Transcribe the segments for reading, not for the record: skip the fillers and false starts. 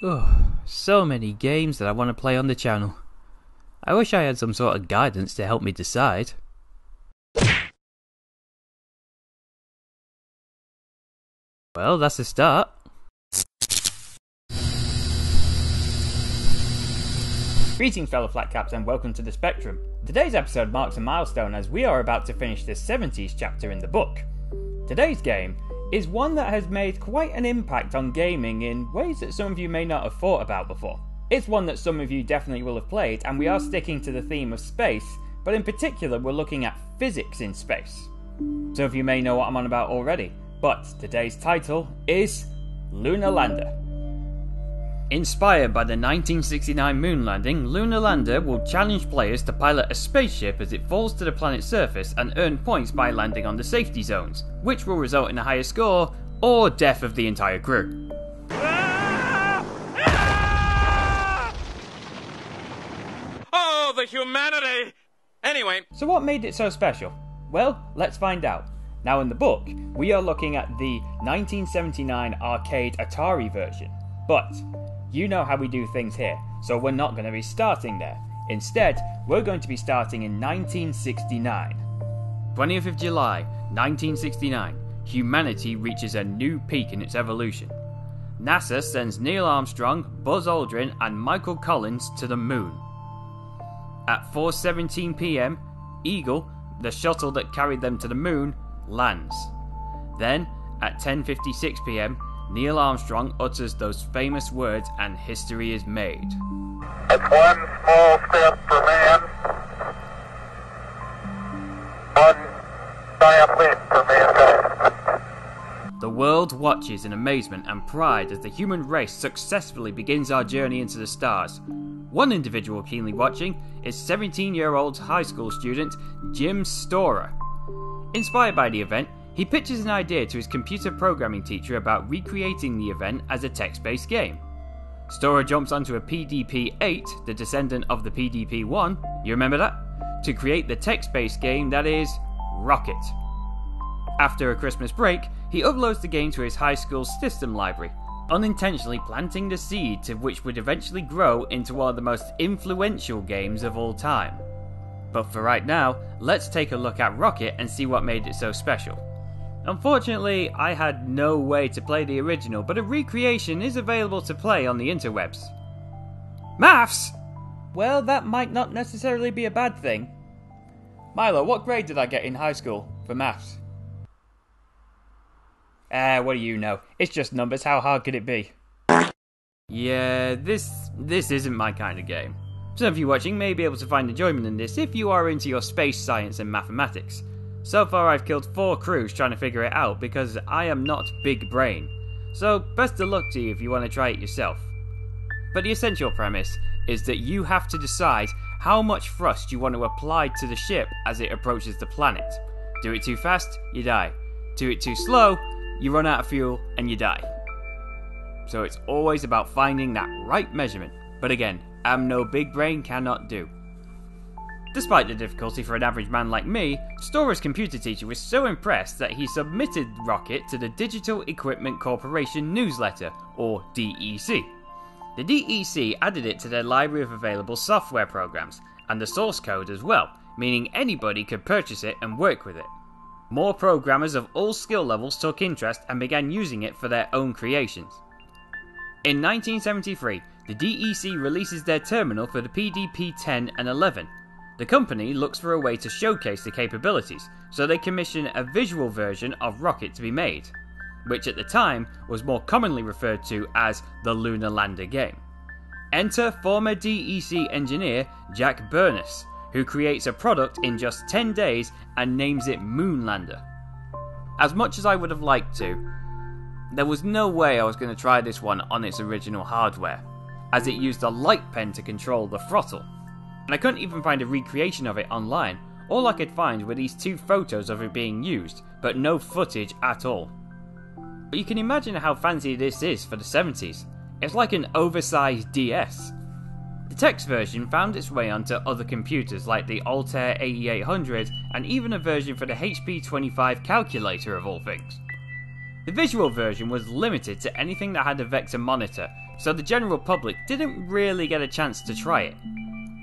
Oh, so many games that I want to play on the channel. I wish I had some sort of guidance to help me decide. Well, that's a start. Greetings fellow flatcaps and welcome to The Spectrum. Today's episode marks a milestone as we are about to finish the 70s chapter in the book. Today's game is one that has made quite an impact on gaming in ways that some of you may not have thought about before. It's one that some of you definitely will have played, and we are sticking to the theme of space, but in particular we're looking at physics in space. Some of you may know what I'm on about already, but today's title is Lunar Lander. Inspired by the 1969 moon landing, Lunar Lander will challenge players to pilot a spaceship as it falls to the planet's surface and earn points by landing on the safety zones, which will result in a higher score or death of the entire crew. Oh, the humanity! Anyway. So what made it so special? Well, let's find out. Now in the book, we are looking at the 1979 arcade Atari version, but you know how we do things here, so we're not going to be starting there. Instead, we're going to be starting in 1969. 20th of July, 1969. Humanity reaches a new peak in its evolution. NASA sends Neil Armstrong, Buzz Aldrin and Michael Collins to the moon. At 4:17 p.m, Eagle, the shuttle that carried them to the moon, lands. Then, at 10:56 p.m, Neil Armstrong utters those famous words and history is made. It's one small step for man, one giant leap for mankind. The world watches in amazement and pride as the human race successfully begins our journey into the stars. One individual keenly watching is 17-year-old high school student Jim Storer. Inspired by the event, he pitches an idea to his computer programming teacher about recreating the event as a text-based game. Storer jumps onto a PDP-8, the descendant of the PDP-1, you remember that? To create the text-based game that is Rocket. After a Christmas break, he uploads the game to his high school's system library, unintentionally planting the seed to which would eventually grow into one of the most influential games of all time. But for right now, let's take a look at Rocket and see what made it so special. Unfortunately, I had no way to play the original, but a recreation is available to play on the interwebs. Maths? Well, that might not necessarily be a bad thing. Milo, what grade did I get in high school for maths? What do you know? It's just numbers, how hard could it be? Yeah, this isn't my kind of game. Some of you watching may be able to find enjoyment in this if you are into your space science and mathematics. So far I've killed 4 crews trying to figure it out because I am not big brain, so best of luck to you if you want to try it yourself. But the essential premise is that you have to decide how much thrust you want to apply to the ship as it approaches the planet. Do it too fast, you die. Do it too slow, you run out of fuel and you die. So it's always about finding that right measurement, but again, I'm no big brain, cannot do. Despite the difficulty for an average man like me, Storer's computer teacher was so impressed that he submitted Rocket to the Digital Equipment Corporation newsletter, or DEC. The DEC added it to their library of available software programs, and the source code as well, meaning anybody could purchase it and work with it. More programmers of all skill levels took interest and began using it for their own creations. In 1973, the DEC releases their terminal for the PDP-10 and 11. The company looks for a way to showcase the capabilities, so they commission a visual version of Rocket to be made, which at the time was more commonly referred to as the Lunar Lander game. Enter former DEC engineer Jack Burness, who creates a product in just 10 days and names it Moonlander. As much as I would have liked to, there was no way I was going to try this one on its original hardware, as it used a light pen to control the throttle. And I couldn't even find a recreation of it online. All I could find were these 2 photos of it being used, but no footage at all. But you can imagine how fancy this is for the 70s. It's like an oversized DS. The text version found its way onto other computers like the Altair 8800 and even a version for the HP25 calculator of all things. The visual version was limited to anything that had a vector monitor, so the general public didn't really get a chance to try it.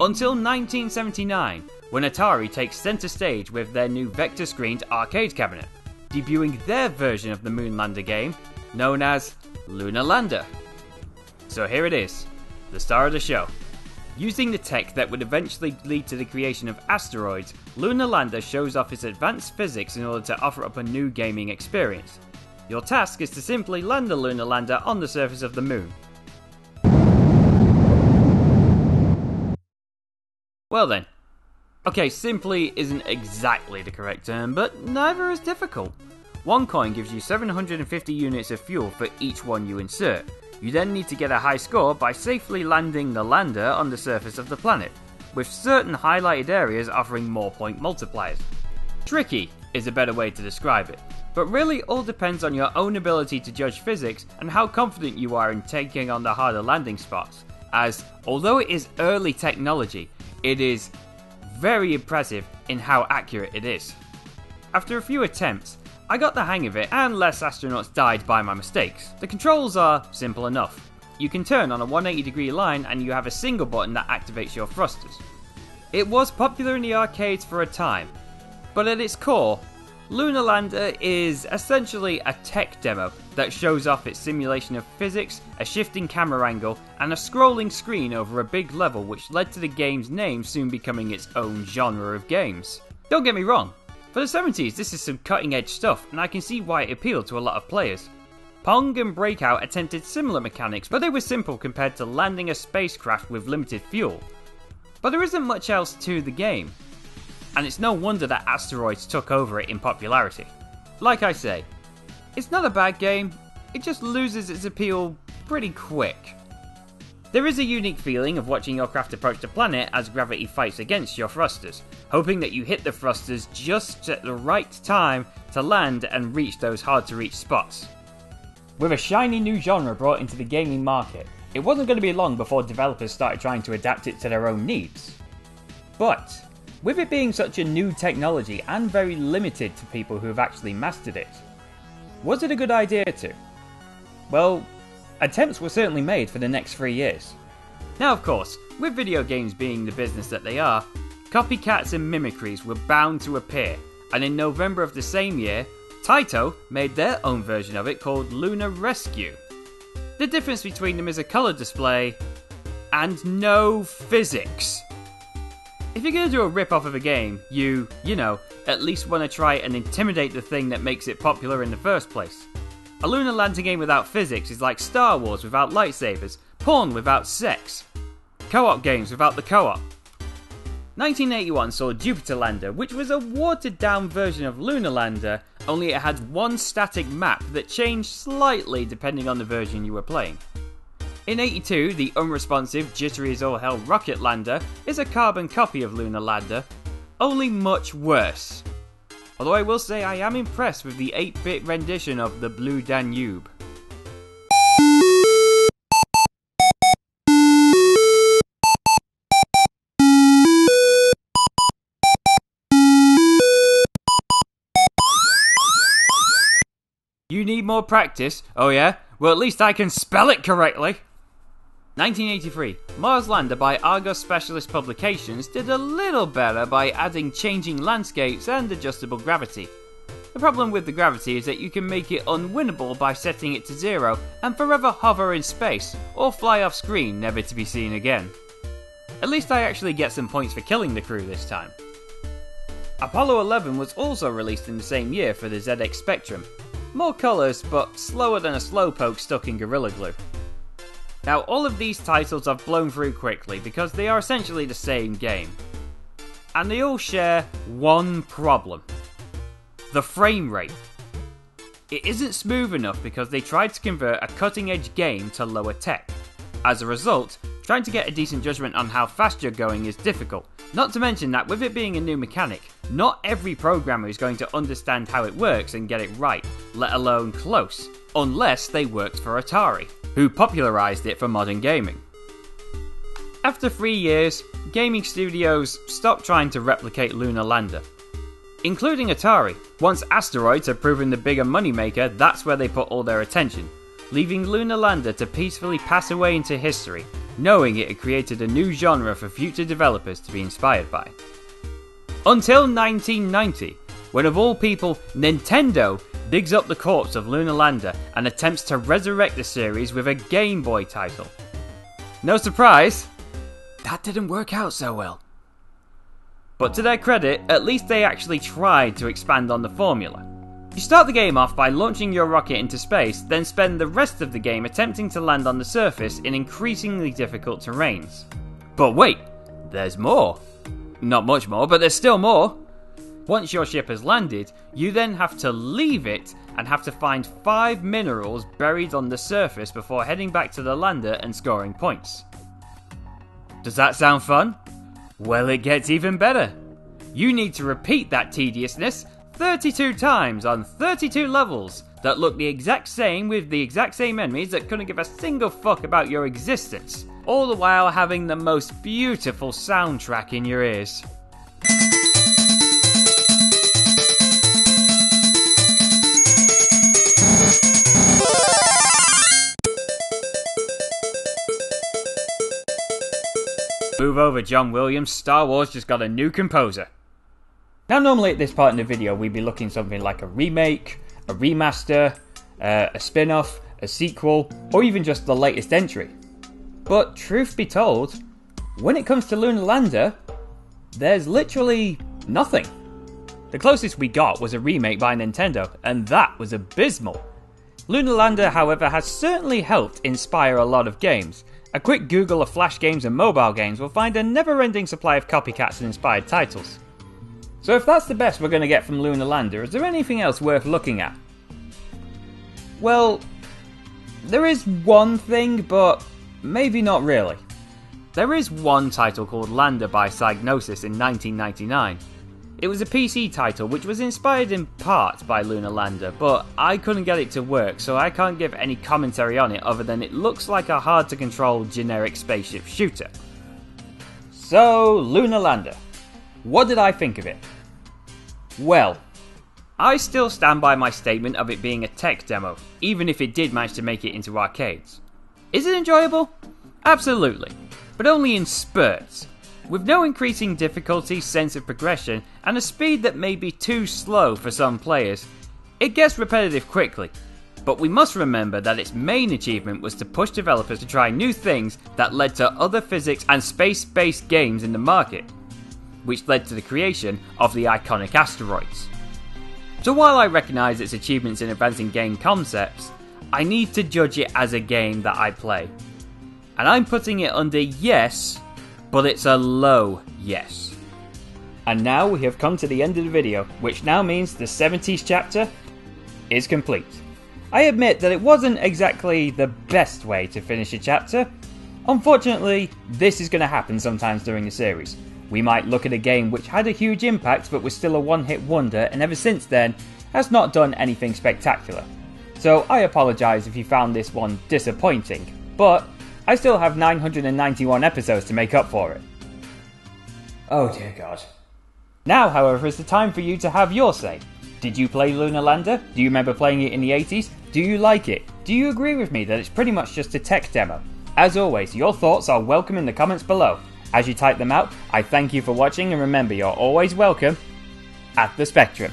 Until 1979, when Atari takes centre stage with their new vector-screened arcade cabinet, debuting their version of the Moonlander game, known as Lunar Lander. So here it is, the star of the show. Using the tech that would eventually lead to the creation of Asteroids, Lunar Lander shows off its advanced physics in order to offer up a new gaming experience. Your task is to simply land the Lunar Lander on the surface of the moon. Well then. Okay, simply isn't exactly the correct term, but neither is difficult. One coin gives you 750 units of fuel for each one you insert. You then need to get a high score by safely landing the lander on the surface of the planet, with certain highlighted areas offering more point multipliers. Tricky is a better way to describe it, but really all depends on your own ability to judge physics and how confident you are in taking on the harder landing spots, as although it is early technology, it is very impressive in how accurate it is. After a few attempts, I got the hang of it and less astronauts died by my mistakes. The controls are simple enough. You can turn on a 180-degree line and you have a single button that activates your thrusters. It was popular in the arcades for a time, but at its core, Lunar Lander is essentially a tech demo that shows off its simulation of physics, a shifting camera angle, and a scrolling screen over a big level, which led to the game's name soon becoming its own genre of games. Don't get me wrong, for the 70s this is some cutting-edge stuff, and I can see why it appealed to a lot of players. Pong and Breakout attempted similar mechanics, but they were simple compared to landing a spacecraft with limited fuel. But there isn't much else to the game, and it's no wonder that Asteroids took over it in popularity. Like I say, it's not a bad game, it just loses its appeal pretty quick. There is a unique feeling of watching your craft approach the planet as gravity fights against your thrusters, hoping that you hit the thrusters just at the right time to land and reach those hard to reach spots. With a shiny new genre brought into the gaming market, it wasn't going to be long before developers started trying to adapt it to their own needs. But with it being such a new technology and very limited to people who have actually mastered it, was it a good idea to? Well, attempts were certainly made for the next 3 years. Now of course, with video games being the business that they are, copycats and mimicries were bound to appear, and in November of the same year, Taito made their own version of it called Lunar Rescue. The difference between them is a colour display and no physics. If you're going to do a rip-off of a game, you know, at least want to try and intimidate the thing that makes it popular in the first place. A Lunar Lander game without physics is like Star Wars without lightsabers, porn without sex, co-op games without the co-op. 1981 saw Jupiter Lander, which was a watered-down version of Lunar Lander, only it had one static map that changed slightly depending on the version you were playing. In 82, the unresponsive, jittery as all hell Rocket Lander is a carbon copy of Lunar Lander, only much worse. Although I will say I am impressed with the 8-bit rendition of the Blue Danube. You need more practice? Oh yeah? Well, at least I can spell it correctly! 1983, Mars Lander by Argos Specialist Publications did a little better by adding changing landscapes and adjustable gravity. The problem with the gravity is that you can make it unwinnable by setting it to zero and forever hover in space, or fly off screen never to be seen again. At least I actually get some points for killing the crew this time. Apollo 11 was also released in the same year for the ZX Spectrum. More colours, but slower than a slowpoke stuck in Gorilla Glue. Now, all of these titles I've blown through quickly because they are essentially the same game. And they all share one problem. The frame rate. It isn't smooth enough because they tried to convert a cutting-edge game to lower tech. As a result, trying to get a decent judgement on how fast you're going is difficult. Not to mention that with it being a new mechanic, not every programmer is going to understand how it works and get it right, let alone close, unless they worked for Atari, who popularised it for modern gaming. After 3 years, gaming studios stopped trying to replicate Lunar Lander. including Atari. Once Asteroids had proven the bigger moneymaker, that's where they put all their attention, leaving Lunar Lander to peacefully pass away into history, knowing it had created a new genre for future developers to be inspired by. Until 1990, when of all people, Nintendo digs up the corpse of Lunar Lander and attempts to resurrect the series with a Game Boy title. No surprise, that didn't work out so well. But to their credit, at least they actually tried to expand on the formula. You start the game off by launching your rocket into space, then spend the rest of the game attempting to land on the surface in increasingly difficult terrains. But wait, there's more. Not much more, but there's still more. Once your ship has landed, you then have to leave it and have to find 5 minerals buried on the surface before heading back to the lander and scoring points. Does that sound fun? Well, it gets even better. You need to repeat that tediousness 32 times on 32 levels that look the exact same with the exact same enemies that couldn't give a single fuck about your existence, all the while having the most beautiful soundtrack in your ears. Move over, John Williams, Star Wars just got a new composer. Now normally at this part in the video we'd be looking at something like a remake, a remaster, a spin-off, a sequel, or even just the latest entry. But truth be told, when it comes to Lunar Lander, there's literally nothing. The closest we got was a remake by Nintendo, and that was abysmal. Lunar Lander, however, has certainly helped inspire a lot of games. A quick Google of flash games and mobile games will find a never-ending supply of copycats and inspired titles. So if that's the best we're going to get from Lunar Lander, is there anything else worth looking at? Well, there is one thing, but maybe not really. There is one title called Lander by Psygnosis in 1999. It was a PC title which was inspired in part by Lunar Lander, but I couldn't get it to work, so I can't give any commentary on it other than it looks like a hard-to-control generic spaceship shooter. So, Lunar Lander. What did I think of it? Well, I still stand by my statement of it being a tech demo, even if it did manage to make it into arcades. Is it enjoyable? Absolutely, but only in spurts, with no increasing difficulty, sense of progression, and a speed that may be too slow for some players. It gets repetitive quickly, but we must remember that its main achievement was to push developers to try new things that led to other physics and space-based games in the market, which led to the creation of the iconic Asteroids. So while I recognise its achievements in advancing game concepts, I need to judge it as a game that I play. And I'm putting it under yes, but it's a low yes. And now we have come to the end of the video, which now means the 70s chapter is complete. I admit that it wasn't exactly the best way to finish a chapter. Unfortunately, this is going to happen sometimes during the series. We might look at a game which had a huge impact but was still a one-hit wonder, and ever since then has not done anything spectacular. So I apologise if you found this one disappointing, but I still have 991 episodes to make up for it. Oh dear God. Now, however, is the time for you to have your say. Did you play Lunar Lander? Do you remember playing it in the 80s? Do you like it? Do you agree with me that it's pretty much just a tech demo? As always, your thoughts are welcome in the comments below. As you type them out, I thank you for watching, and remember, you're always welcome at the Spectrum.